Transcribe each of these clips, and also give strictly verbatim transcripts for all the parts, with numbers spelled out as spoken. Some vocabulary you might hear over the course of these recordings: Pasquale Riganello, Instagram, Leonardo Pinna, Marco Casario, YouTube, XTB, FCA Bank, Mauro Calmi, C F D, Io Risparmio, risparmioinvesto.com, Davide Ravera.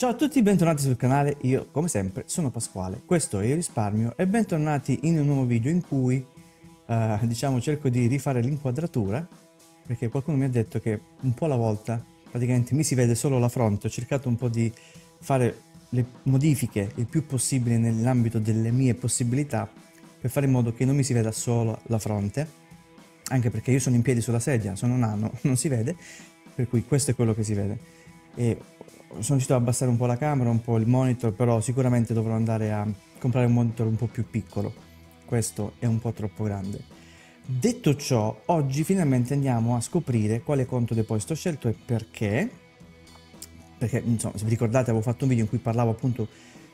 Ciao a tutti, bentornati sul canale, io come sempre sono Pasquale, questo è Io Risparmio e bentornati in un nuovo video in cui eh, diciamo cerco di rifare l'inquadratura, perché qualcuno mi ha detto che un po' alla volta praticamente mi si vede solo la fronte. Ho cercato un po' di fare le modifiche il più possibile nell'ambito delle mie possibilità per fare in modo che non mi si veda solo la fronte, anche perché io sono in piedi sulla sedia, sono nano, non si vede, per cui questo è quello che si vede. E sono riuscito a abbassare un po' la camera, un po' il monitor, però sicuramente dovrò andare a comprare un monitor un po' più piccolo, questo è un po' troppo grande. Detto ciò, oggi finalmente andiamo a scoprire quale conto deposito ho scelto e perché, perché insomma, se vi ricordate avevo fatto un video in cui parlavo appunto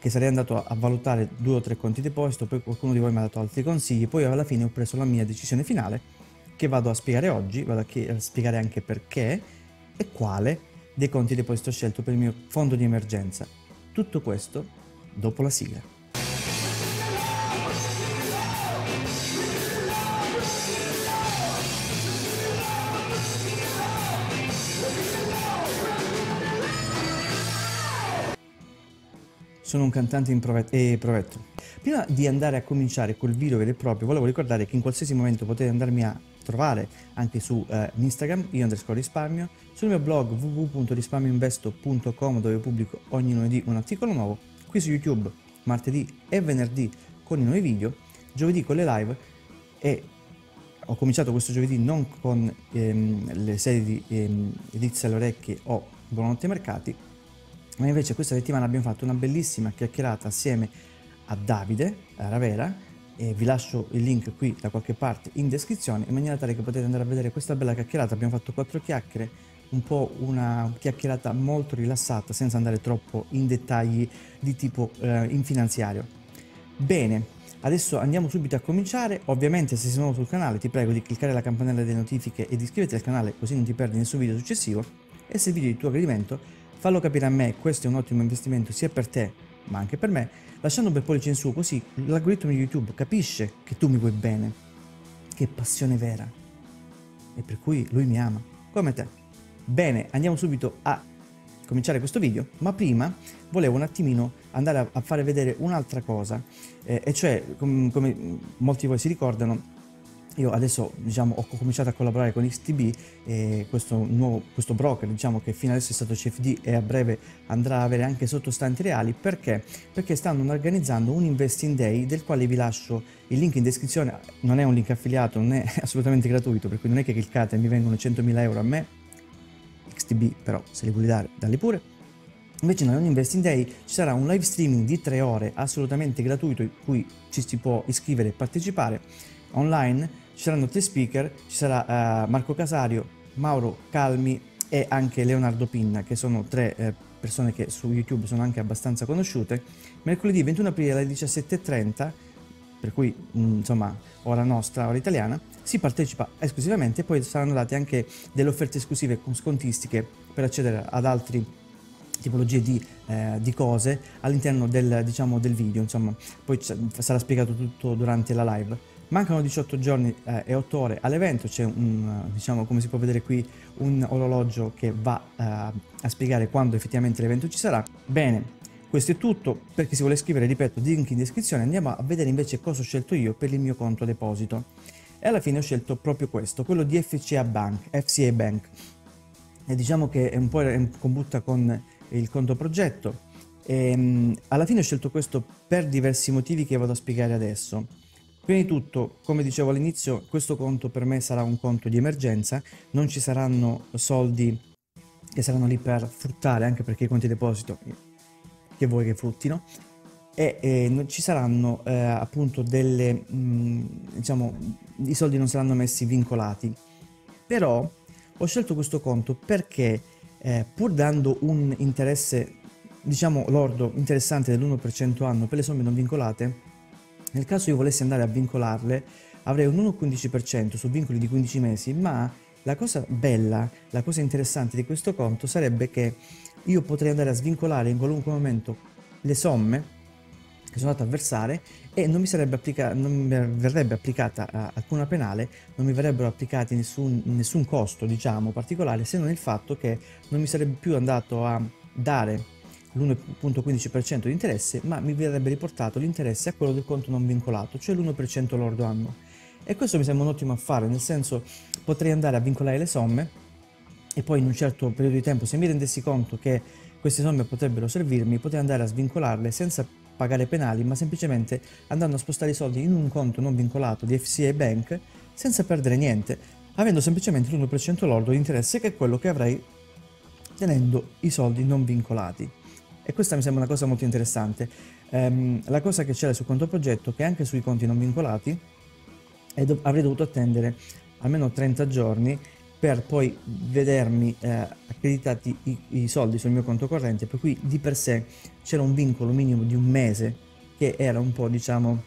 che sarei andato a valutare due o tre conti deposito, poi qualcuno di voi mi ha dato altri consigli, poi alla fine ho preso la mia decisione finale che vado a spiegare oggi, vado a spiegare anche perché e quale dei conti deposito scelto per il mio fondo di emergenza. Tutto questo dopo la sigla. Sono un cantante in provetto, eh, provetto. Prima di andare a cominciare col video vero e proprio, volevo ricordare che in qualsiasi momento potete andarmi a trovare anche su eh, Instagram, io underscore risparmio, sul mio blog w w w punto risparmio investo punto com, dove pubblico ogni lunedì un articolo nuovo, qui su YouTube martedì e venerdì con i nuovi video, giovedì con le live, e ho cominciato questo giovedì non con ehm, le serie di ehm, Edizia alle orecchie o Buonanotte mercati, ma invece questa settimana abbiamo fatto una bellissima chiacchierata assieme a Davide Ravera. E vi lascio il link qui da qualche parte in descrizione, in maniera tale che potete andare a vedere questa bella chiacchierata. Abbiamo fatto quattro chiacchiere, un po' una chiacchierata molto rilassata, senza andare troppo in dettagli di tipo eh, in finanziario. Bene, adesso andiamo subito a cominciare. Ovviamente se sei nuovo sul canale ti prego di cliccare la campanella delle notifiche ed iscriviti al canale, così non ti perdi nessun video successivo, e se il video è di tuo gradimento fallo capire a me, questo è un ottimo investimento sia per te ma anche per me, lasciando un bel pollice in su, così l'algoritmo di YouTube capisce che tu mi vuoi bene, che passione vera, e per cui lui mi ama, come te. Bene, andiamo subito a cominciare questo video, ma prima volevo un attimino andare a, a fare vedere un'altra cosa, eh, e cioè, com, come molti di voi si ricordano, io adesso diciamo ho cominciato a collaborare con X T B, eh, questo nuovo questo broker diciamo che fino adesso è stato C F D e a breve andrà a avere anche sottostanti reali. Perché? Perché stanno organizzando un Investing Day, del quale vi lascio il link in descrizione. Non è un link affiliato, non è assolutamente gratuito, per cui non è che cliccate e mi vengono centomila euro a me. X T B però se li vuoi dare, dalli pure. Invece no, è un Investing Day, ci sarà un live streaming di tre ore assolutamente gratuito in cui ci si può iscrivere e partecipare online. Ci saranno tre speaker, ci sarà uh, Marco Casario, Mauro Calmi e anche Leonardo Pinna, che sono tre eh, persone che su YouTube sono anche abbastanza conosciute. Mercoledì ventuno aprile alle diciassette e trenta, per cui mh, insomma ora nostra, ora italiana, si partecipa esclusivamente, poi saranno date anche delle offerte esclusive con scontistiche per accedere ad altri tipologie di, eh, di cose all'interno del, diciamo, del video, insomma poi sarà spiegato tutto durante la live. Mancano diciotto giorni eh, e otto ore all'evento, c'è un, diciamo, come si può vedere qui, un orologio che va eh, a spiegare quando effettivamente l'evento ci sarà. Bene, questo è tutto. Per chi si vuole iscrivere, ripeto, link in descrizione. Andiamo a vedere invece cosa ho scelto io per il mio conto deposito. E alla fine ho scelto proprio questo, quello di F C A Bank, F C A Bank. E diciamo che è un po' in combutta con il conto progetto. E, alla fine ho scelto questo per diversi motivi che vado a spiegare adesso. Prima di tutto, come dicevo all'inizio, questo conto per me sarà un conto di emergenza, non ci saranno soldi che saranno lì per fruttare, anche perché i conti deposito che vuoi che fruttino, e eh, non ci saranno eh, appunto delle, mh, diciamo, i soldi non saranno messi vincolati. Però ho scelto questo conto perché eh, pur dando un interesse, diciamo lordo, interessante dell'uno per cento anno per le somme non vincolate, nel caso io volessi andare a vincolarle avrei un uno virgola quindici per cento su vincoli di quindici mesi, ma la cosa bella, la cosa interessante di questo conto sarebbe che io potrei andare a svincolare in qualunque momento le somme che sono andato a versare e non mi sarebbe applica non mi verrebbe applicata alcuna penale, non mi verrebbero applicati nessun, nessun costo diciamo particolare, se non il fatto che non mi sarebbe più andato a dare l'uno virgola quindici per cento di interesse, ma mi verrebbe riportato l'interesse a quello del conto non vincolato, cioè l'uno per cento lordo annuo. E questo mi sembra un ottimo affare, nel senso potrei andare a vincolare le somme e poi in un certo periodo di tempo, se mi rendessi conto che queste somme potrebbero servirmi, potrei andare a svincolarle senza pagare penali, ma semplicemente andando a spostare i soldi in un conto non vincolato di F C A Bank senza perdere niente, avendo semplicemente l'uno per cento lordo di interesse, che è quello che avrai tenendo i soldi non vincolati. E questa mi sembra una cosa molto interessante. Ehm, la cosa che c'era sul conto progetto, che anche sui conti non vincolati do avrei dovuto attendere almeno trenta giorni per poi vedermi eh, accreditati i, i soldi sul mio conto corrente, per cui di per sé c'era un vincolo minimo di un mese che era un po', diciamo,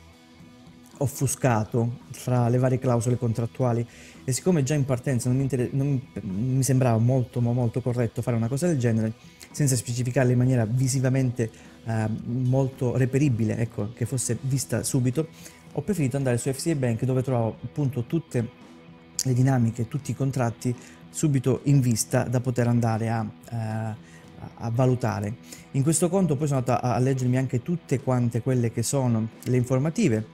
offuscato fra le varie clausole contrattuali, e siccome già in partenza non mi, non mi sembrava molto molto corretto fare una cosa del genere senza specificarla in maniera visivamente eh, molto reperibile, ecco, che fosse vista subito, ho preferito andare su F C A Bank, dove trovo appunto tutte le dinamiche, tutti i contratti subito in vista da poter andare a, a, a valutare. In questo conto poi sono andato a, a leggermi anche tutte quante quelle che sono le informative.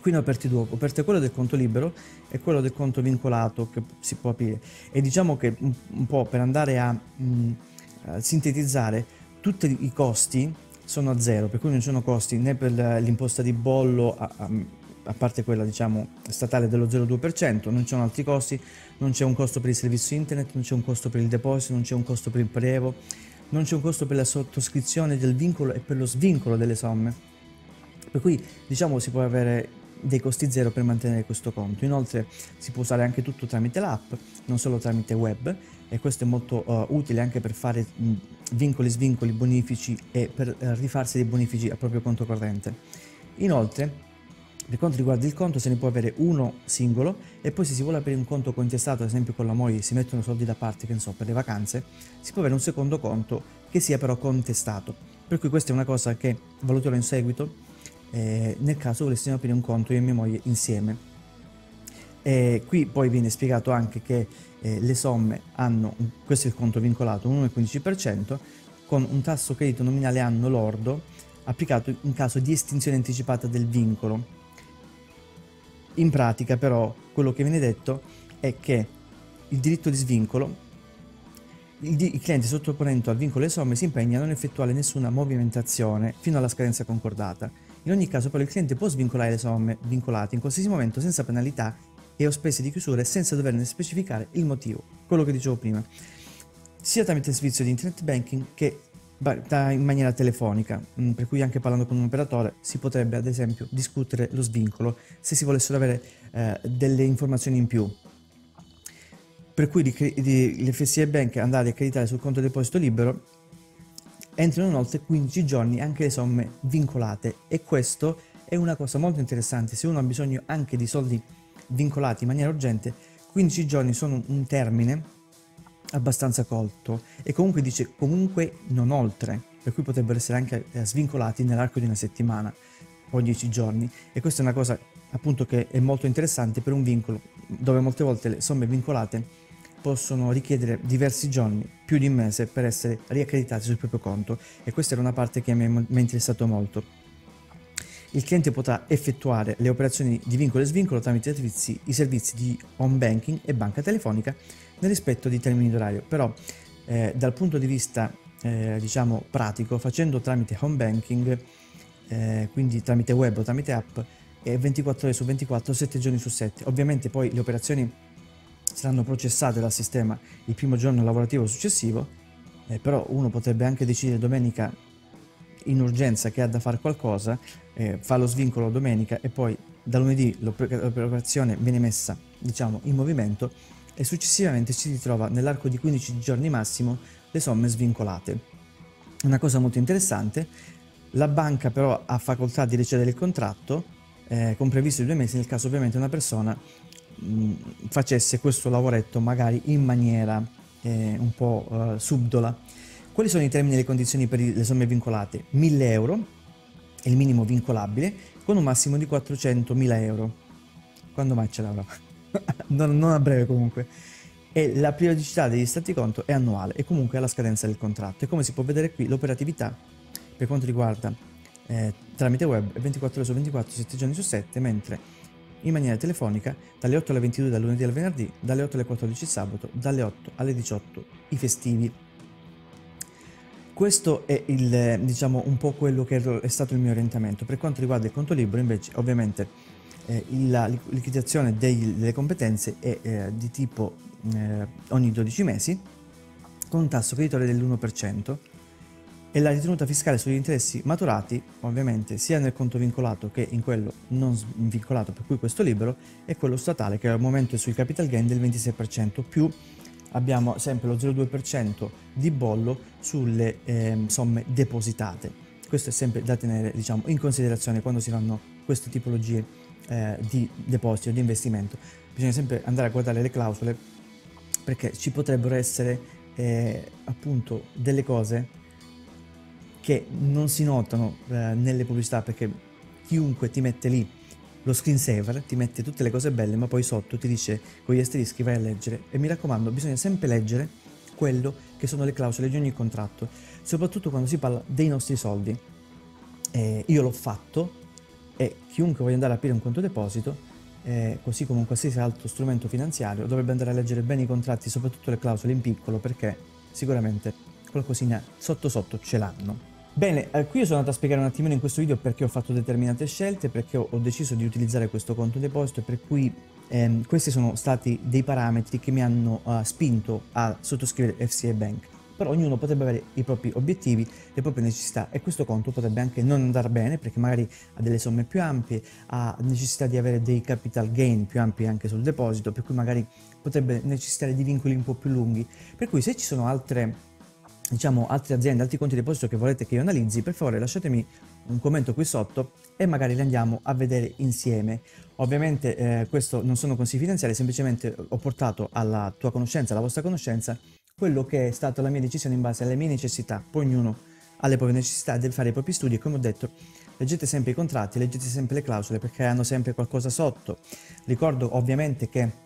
Qui ne ho aperti due, ho aperto quello del conto libero e quello del conto vincolato che si può aprire, e diciamo che un, un po' per andare a, mh, a sintetizzare, tutti i costi sono a zero, per cui non ci sono costi né per l'imposta di bollo, a, a, a parte quella, diciamo, statale dello zero virgola due per cento, non ci sono altri costi, non c'è un costo per il servizio internet, non c'è un costo per il deposito, non c'è un costo per il prelievo, non c'è un costo per la sottoscrizione del vincolo e per lo svincolo delle somme, per cui diciamo si può avere dei costi zero per mantenere questo conto. Inoltre si può usare anche tutto tramite l'app, non solo tramite web, e questo è molto uh, utile anche per fare mh, vincoli, svincoli, bonifici e per uh, rifarsi dei bonifici al proprio conto corrente. Inoltre, per quanto riguarda il conto, se ne può avere uno singolo, e poi se si vuole aprire un conto contestato, ad esempio con la moglie si mettono soldi da parte, che ne so, per le vacanze, si può avere un secondo conto che sia però contestato, per cui questa è una cosa che valuterò in seguito Eh, nel caso volessimo aprire un conto io e mia moglie insieme. Eh, qui poi viene spiegato anche che eh, le somme hanno, questo è il conto vincolato, uno virgola quindici per cento, con un tasso credito nominale anno lordo applicato in caso di estinzione anticipata del vincolo. In pratica però quello che viene detto è che il diritto di svincolo, il cliente sottoponendo al vincolo le somme si impegna a non effettuare nessuna movimentazione fino alla scadenza concordata. In ogni caso però il cliente può svincolare le somme vincolate in qualsiasi momento senza penalità e o spese di chiusura, e senza doverne specificare il motivo, quello che dicevo prima, sia tramite il servizio di internet banking che in maniera telefonica, per cui anche parlando con un operatore si potrebbe ad esempio discutere lo svincolo se si volessero avere eh, delle informazioni in più. Per cui l'F C A Bank andare a creditare sul conto deposito libero entrano inoltre quindici giorni anche le somme vincolate, e questo è una cosa molto interessante. Se uno ha bisogno anche di soldi vincolati in maniera urgente, quindici giorni sono un termine abbastanza colto, e comunque dice comunque non oltre, per cui potrebbero essere anche svincolati nell'arco di una settimana o dieci giorni, e questa è una cosa appunto che è molto interessante per un vincolo dove molte volte le somme vincolate possono richiedere diversi giorni, più di un mese, per essere riaccreditati sul proprio conto, e questa era una parte che mi ha interessato molto. Il cliente potrà effettuare le operazioni di vincolo e svincolo tramite servizi, i servizi di home banking e banca telefonica nel rispetto dei termini d'orario, però eh, dal punto di vista eh, diciamo pratico, facendo tramite home banking, eh, quindi tramite web o tramite app, è ventiquattro ore su ventiquattro, sette giorni su sette. Ovviamente poi le operazioni saranno processate dal sistema il primo giorno lavorativo successivo, eh, però uno potrebbe anche decidere domenica in urgenza che ha da fare qualcosa, eh, fa lo svincolo domenica e poi da lunedì l'operazione viene messa, diciamo, in movimento, e successivamente si ritrova nell'arco di quindici giorni massimo le somme svincolate. Una cosa molto interessante. La banca però ha facoltà di ricevere il contratto eh, con previsto di due mesi nel caso ovviamente una persona facesse questo lavoretto magari in maniera eh, un po' eh, subdola. Quali sono i termini e le condizioni per le somme vincolate? mille euro è il minimo vincolabile, con un massimo di quattrocentomila euro. Quando mai ce l'avrò? non, non a breve comunque. e la periodicità degli stati conto è annuale e comunque alla scadenza del contratto. E come si può vedere qui, l'operatività per quanto riguarda eh, tramite web è ventiquattro ore su ventiquattro, sette giorni su sette, mentre in maniera telefonica dalle otto alle ventidue dal lunedì al venerdì, dalle otto alle quattordici il sabato, dalle otto alle diciotto i festivi. Questo è il, diciamo, un po' quello che è stato il mio orientamento. Per quanto riguarda il conto libero invece, ovviamente eh, la liquidazione dei, delle competenze è eh, di tipo eh, ogni dodici mesi, con un tasso creditore dell'uno per cento, e la ritenuta fiscale sugli interessi maturati ovviamente sia nel conto vincolato che in quello non vincolato, per cui questo libero, e quello statale che al momento è sui capital gain del ventisei per cento, più abbiamo sempre lo zero virgola due per cento di bollo sulle eh, somme depositate. Questo è sempre da tenere, diciamo, in considerazione quando si fanno queste tipologie eh, di depositi o di investimento. Bisogna sempre andare a guardare le clausole, perché ci potrebbero essere eh, appunto delle cose che non si notano eh, nelle pubblicità, perché chiunque ti mette lì lo screensaver, ti mette tutte le cose belle, ma poi sotto ti dice con gli asterischi vai a leggere, e mi raccomando, bisogna sempre leggere quello che sono le clausole di ogni contratto, soprattutto quando si parla dei nostri soldi. Eh, io l'ho fatto, e chiunque voglia andare a aprire un conto deposito, eh, così come un qualsiasi altro strumento finanziario, dovrebbe andare a leggere bene i contratti, soprattutto le clausole in piccolo, perché sicuramente qualcosina sotto sotto ce l'hanno. Bene, eh, qui io sono andato a spiegare un attimino in questo video perché ho fatto determinate scelte, perché ho, ho deciso di utilizzare questo conto deposito, e per cui ehm, questi sono stati dei parametri che mi hanno eh, spinto a sottoscrivere F C A Bank. Però ognuno potrebbe avere i propri obiettivi, le proprie necessità, e questo conto potrebbe anche non andare bene perché magari ha delle somme più ampie, ha necessità di avere dei capital gain più ampi anche sul deposito, per cui magari potrebbe necessitare di vincoli un po' più lunghi. Per cui se ci sono altre... diciamo altre aziende, altri conti deposito che volete che io analizzi, per favore lasciatemi un commento qui sotto e magari li andiamo a vedere insieme. Ovviamente eh, questo non sono consigli finanziari, semplicemente ho portato alla tua conoscenza, alla vostra conoscenza, quello che è stata la mia decisione in base alle mie necessità. Poi ognuno ha le proprie necessità, deve fare i propri studi, e come ho detto, leggete sempre i contratti, leggete sempre le clausole, perché hanno sempre qualcosa sotto. Ricordo ovviamente che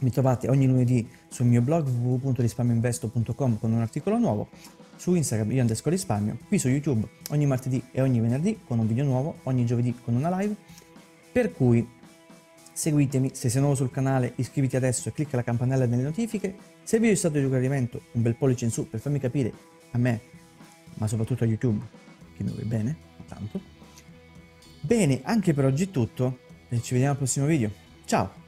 mi trovate ogni lunedì sul mio blog w w w punto risparmio investo punto com con un articolo nuovo, su Instagram io underscore risparmio, qui su YouTube ogni martedì e ogni venerdì con un video nuovo, ogni giovedì con una live, per cui seguitemi. Se sei nuovo sul canale iscriviti adesso e clicca la campanella delle notifiche. Se il video è stato di gradimento, un bel pollice in su per farmi capire a me, ma soprattutto a YouTube, che mi vuoi bene, tanto. Bene, anche per oggi è tutto, e ci vediamo al prossimo video, ciao!